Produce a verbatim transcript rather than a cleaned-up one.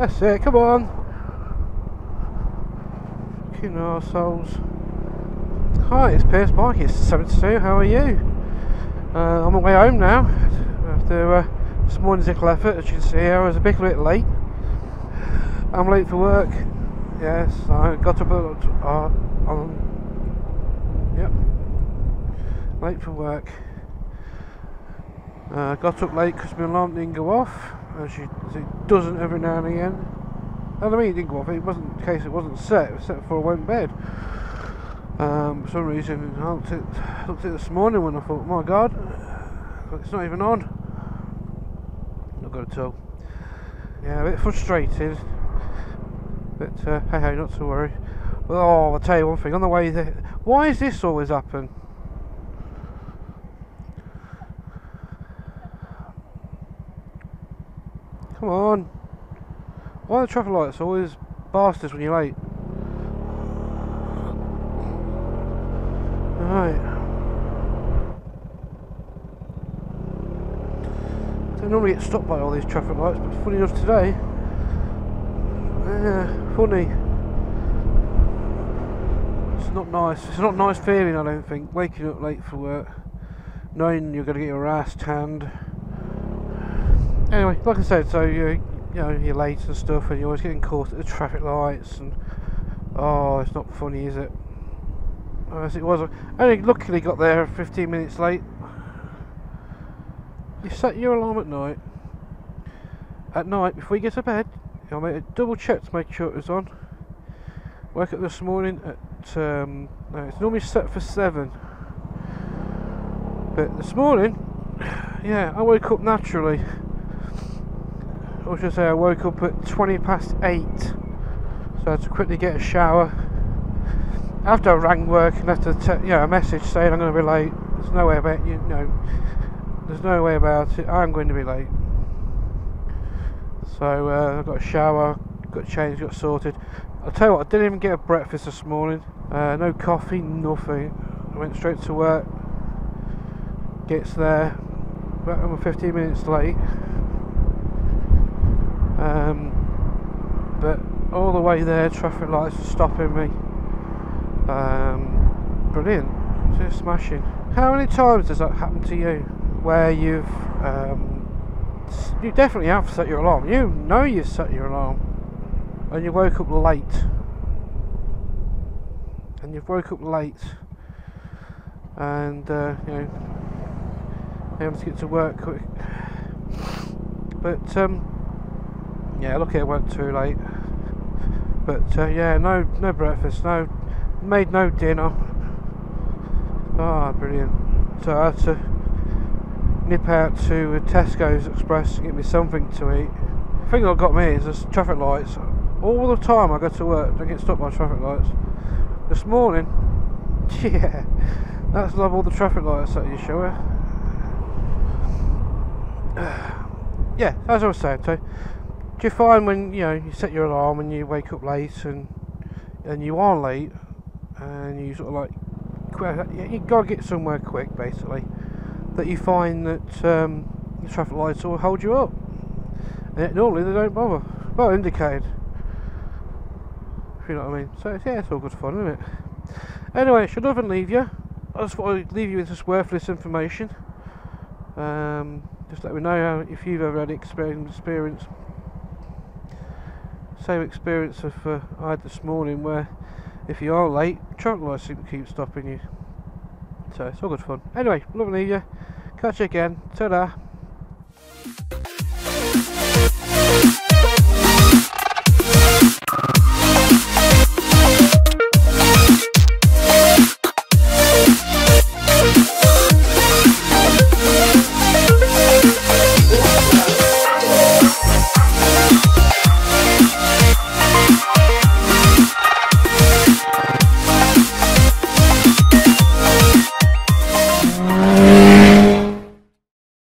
That's it, come on. Fucking arseholes. Hi, it's Pierce Bike, it's seventy-two, how are you? Uh, on my way home now, after uh, this morning's little effort. As you can see here, I was a bit, a bit late. I'm late for work. Yes, I got up uh, on, yep, late for work. I uh, got up late because my alarm didn't go off, as, you, as it doesn't every now and again. And I mean, it didn't go off, it wasn't the case, it wasn't set, it was set before I went to bed. Um, for some reason, I looked at, looked at it this morning when I thought, my God, it's not even on. Not good at all. Yeah, a bit frustrated. But uh, hey, hey, not to worry. Well, oh, I'll tell you one thing, on the way there, why does this always happen? Come on. Why are the traffic lights always bastards when you're late? Right. I don't normally get stopped by all these traffic lights, but funny enough today. Yeah, funny. It's not nice. It's not a nice feeling, I don't think. Waking up late for work, knowing you're going to get your ass tanned. Anyway, like I said, so you, you know, you're late and stuff, and you're always getting caught at the traffic lights, and oh, it's not funny, is it? As it was, I only luckily got there fifteen minutes late. You set your alarm at night. At night, before you get to bed. I made a double check to make sure it was on. Woke up this morning at, um, no, it's normally set for seven. But this morning, yeah, I woke up naturally. Or should I say, I woke up at twenty past eight. So I had to quickly get a shower. After I rang work and had to, te you know, a message saying I'm going to be late. There's no way about, you know, there's no way about it, I'm going to be late. So uh, I got a shower, got changed, got sorted. I'll tell you what, I didn't even get a breakfast this morning. Uh, no coffee, nothing. I went straight to work. Gets there, but I'm fifteen minutes late. Um, but all the way there, traffic lights are stopping me. Um, brilliant, just smashing. How many times does that happen to you, where you've um, you definitely have set your alarm, you know you set your alarm, and you woke up late, and you woke up late, and uh, you know, able to get to work quick, but um, yeah, lucky it wasn't too late, but uh, yeah, no, no breakfast, no, made no dinner. Ah, oh, brilliant. So I had to nip out to Tesco's Express and get me something to eat. The thing that got me is the traffic lights. All the time I go to work, don't get stopped by traffic lights. This morning, yeah, that's love all the traffic lights that you show her. Yeah, as I was saying, so do you find when you know you set your alarm and you wake up late and and you are late and you sort of like you gotta get somewhere quick basically, that you find that um, the traffic lights all hold you up, and it, normally they don't bother. Well, indicated, if you know what I mean. So yeah, it's all good fun, isn't it? Anyway, should I leave you? I just want to leave you with this worthless information. Um, just let me know if you've ever had experience, experience same experience of uh, I had this morning, where if you are late, traffic lights seem to keep stopping you. So it's all good fun. Anyway, lovely to meet you. Catch you again. Ta-da.